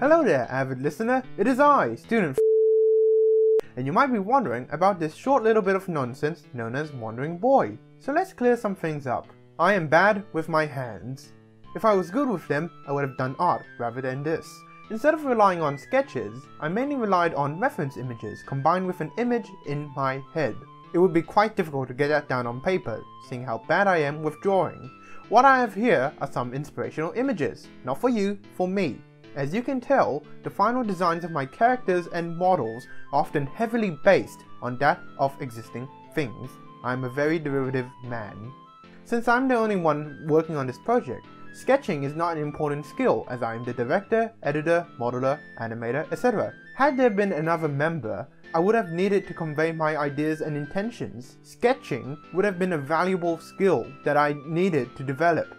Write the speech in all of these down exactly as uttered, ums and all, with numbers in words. Hello there, avid listener, it is I, student and you might be wondering about this short little bit of nonsense known as Wandering Boy. So let's clear some things up. I am bad with my hands. If I was good with them, I would have done art rather than this. Instead of relying on sketches, I mainly relied on reference images combined with an image in my head. It would be quite difficult to get that down on paper, seeing how bad I am with drawing. What I have here are some inspirational images, not for you, for me. As you can tell, the final designs of my characters and models are often heavily based on that of existing things. I am a very derivative man. Since I am the only one working on this project, sketching is not an important skill as I am the director, editor, modeler, animator, et cetera. Had there been another member, I would have needed to convey my ideas and intentions. Sketching would have been a valuable skill that I needed to develop.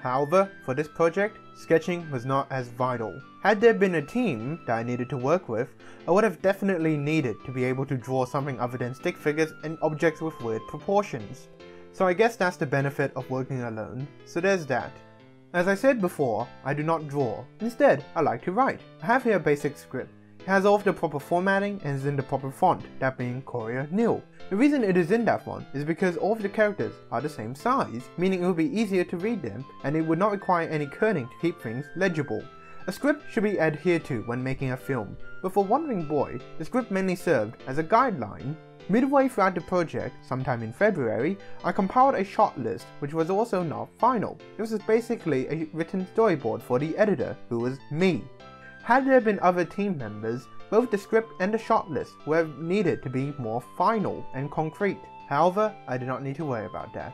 However, for this project, sketching was not as vital. Had there been a team that I needed to work with, I would have definitely needed to be able to draw something other than stick figures and objects with weird proportions. So I guess that's the benefit of working alone, so there's that. As I said before, I do not draw. Instead, I like to write. I have here a basic script. It has all of the proper formatting and is in the proper font, that being Courier New. The reason it is in that font is because all of the characters are the same size, meaning it would be easier to read them and it would not require any kerning to keep things legible. A script should be adhered to when making a film, but for Wandering Boy, the script mainly served as a guideline. Midway throughout the project, sometime in February, I compiled a shot list which was also not final. This was basically a written storyboard for the editor, who was me. Had there been other team members, both the script and the shot list would have needed to be more final and concrete. However, I did not need to worry about that.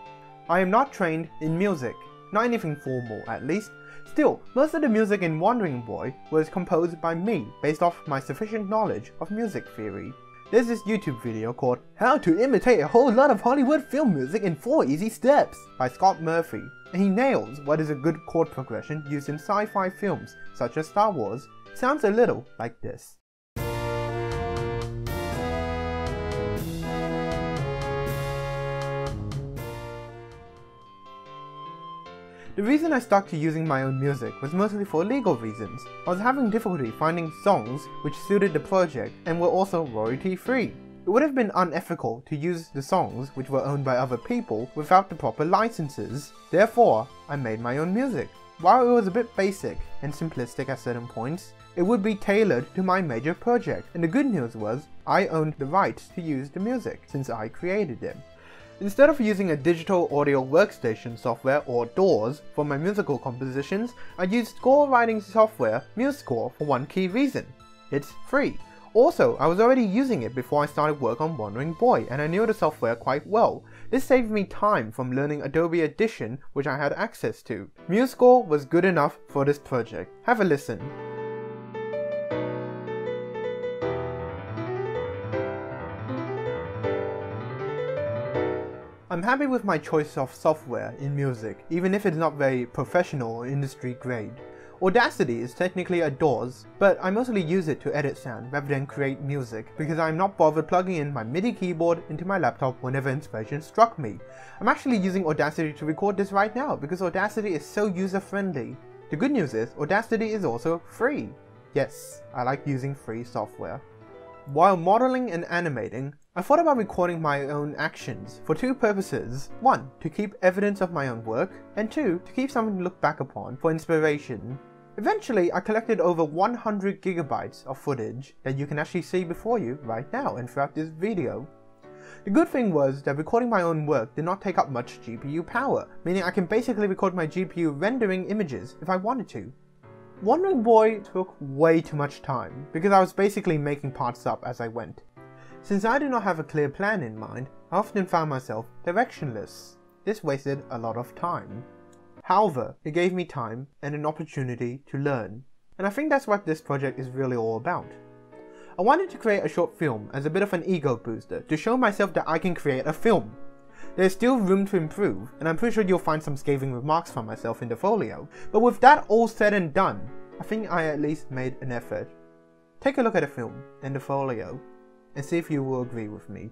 I am not trained in music, not anything formal at least. Still, most of the music in Wandering Boy was composed by me based off my sufficient knowledge of music theory. There's this YouTube video called How To Imitate A Whole Lot Of Hollywood Film Music In four Easy Steps by Scott Murphy, and he nails what is a good chord progression used in sci-fi films such as Star Wars. Sounds a little like this. The reason I stuck to using my own music was mostly for legal reasons. I was having difficulty finding songs which suited the project and were also royalty-free. It would have been unethical to use the songs which were owned by other people without the proper licenses. Therefore, I made my own music. While it was a bit basic and simplistic at certain points, it would be tailored to my major project, and the good news was I owned the rights to use the music since I created them. Instead of using a digital audio workstation software or D A Ws for my musical compositions, I used score writing software MuseScore for one key reason: it's free. Also, I was already using it before I started work on Wandering Boy and I knew the software quite well. This saved me time from learning Adobe Audition, which I had access to. MuseScore was good enough for this project. Have a listen. I'm happy with my choice of software in music, even if it's not very professional or industry grade. Audacity is technically a D A W S, but I mostly use it to edit sound rather than create music because I am not bothered plugging in my MIDI keyboard into my laptop whenever inspiration struck me. I'm actually using Audacity to record this right now because Audacity is so user-friendly. The good news is Audacity is also free. Yes, I like using free software. While modeling and animating, I thought about recording my own actions for two purposes. One, to keep evidence of my own work, and two, to keep something to look back upon for inspiration. Eventually, I collected over one hundred gigabytes of footage that you can actually see before you right now and throughout this video. The good thing was that recording my own work did not take up much G P U power, meaning I can basically record my G P U rendering images if I wanted to. Wandering Boy took way too much time because I was basically making parts up as I went. Since I did not have a clear plan in mind, I often found myself directionless. This wasted a lot of time. However, it gave me time and an opportunity to learn, and I think that's what this project is really all about. I wanted to create a short film as a bit of an ego booster to show myself that I can create a film. There's still room to improve, and I'm pretty sure you'll find some scathing remarks from myself in the folio, but with that all said and done, I think I at least made an effort. Take a look at the film and the folio, and see if you will agree with me.